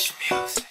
Music.